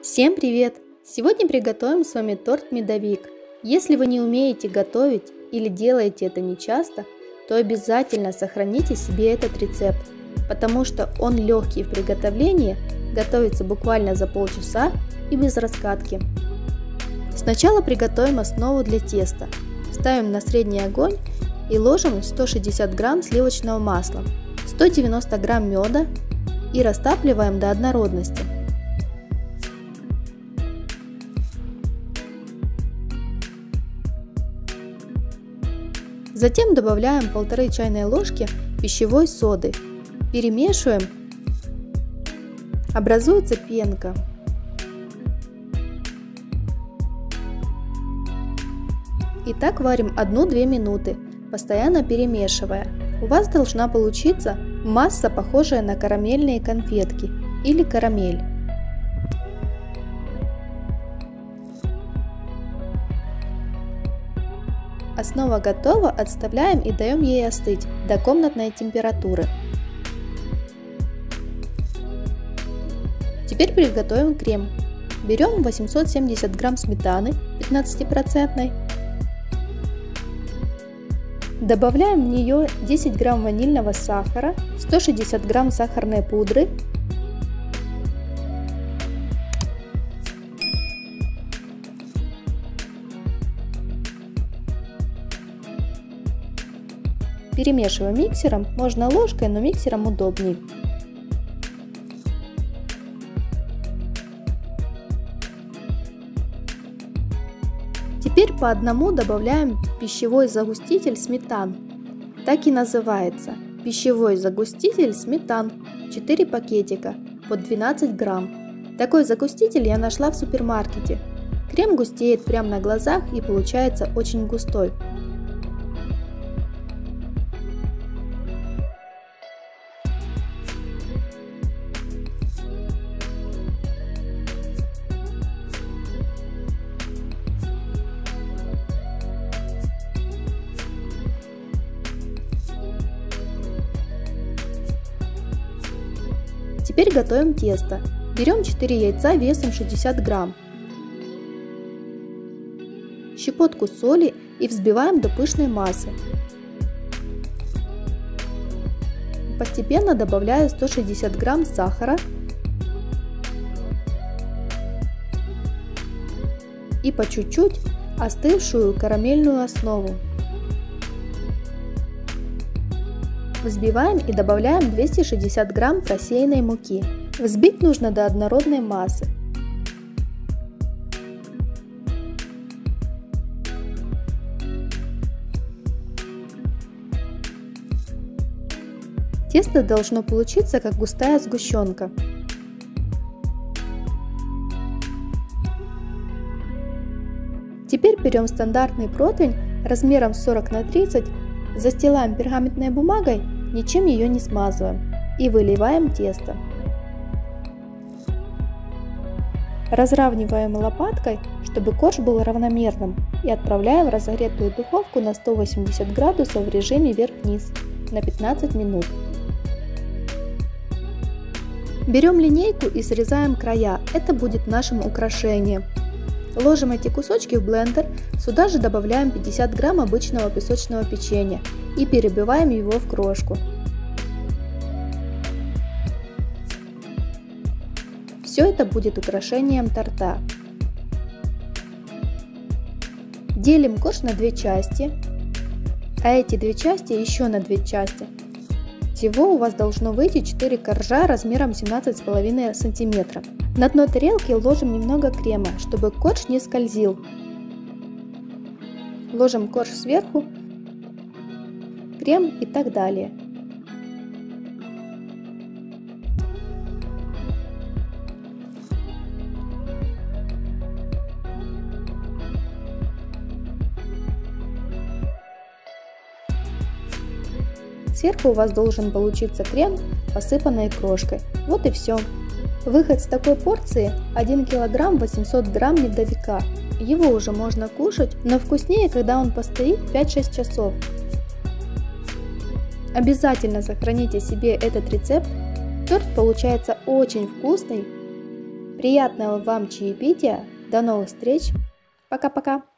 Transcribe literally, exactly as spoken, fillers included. Всем привет! Сегодня приготовим с вами торт медовик. Если вы не умеете готовить или делаете это нечасто, то обязательно сохраните себе этот рецепт, потому что он легкий в приготовлении, готовится буквально за полчаса и без раскатки. Сначала приготовим основу для теста. Ставим на средний огонь и ложим сто шестьдесят грамм сливочного масла, сто девяносто грамм меда и растапливаем до однородности. Затем добавляем полторы чайные ложки пищевой соды. Перемешиваем. Образуется пенка. И так варим одну-две минуты, постоянно перемешивая. У вас должна получиться масса, похожая на карамельные конфетки или карамель. Основа готова, отставляем и даем ей остыть до комнатной температуры. Теперь приготовим крем. Берем восемьсот семьдесят грамм сметаны пятнадцати процентов. Добавляем в нее десять грамм ванильного сахара, сто шестьдесят грамм сахарной пудры, перемешиваем миксером, можно ложкой, но миксером удобнее. Теперь по одному добавляем пищевой загуститель сметан. Так и называется – пищевой загуститель сметан, четыре пакетика по двенадцать грамм. Такой загуститель я нашла в супермаркете. Крем густеет прямо на глазах и получается очень густой. Теперь готовим тесто. Берем четыре яйца весом шестьдесят грамм, щепотку соли и взбиваем до пышной массы. Постепенно добавляю сто шестьдесят грамм сахара и по чуть-чуть остывшую карамельную основу. Взбиваем и добавляем двести шестьдесят грамм просеянной муки. Взбить нужно до однородной массы. Тесто должно получиться как густая сгущенка. Теперь берем стандартный противень размером сорок на тридцать, застилаем пергаментной бумагой, ничем ее не смазываем, и выливаем тесто. Разравниваем лопаткой, чтобы корж был равномерным, и отправляем в разогретую духовку на сто восемьдесят градусов в режиме вверх-вниз на пятнадцать минут. Берем линейку и срезаем края, это будет нашим украшением. Ложим эти кусочки в блендер, сюда же добавляем пятьдесят грамм обычного песочного печенья и перебиваем его в крошку. Все это будет украшением торта. Делим корж на две части, а эти две части еще на две части. Всего у вас должно выйти четыре коржа размером семнадцать с половиной сантиметров. На дно тарелки ложим немного крема, чтобы корж не скользил. Ложим корж сверху, крем и так далее. Сверху у вас должен получиться крем, посыпанный крошкой. Вот и все. Выход с такой порции один килограмм восемьсот грамм медовика. Его уже можно кушать, но вкуснее, когда он постоит пять-шесть часов. Обязательно сохраните себе этот рецепт. Торт получается очень вкусный Приятного вам чаепития. До новых встреч. Пока-пока.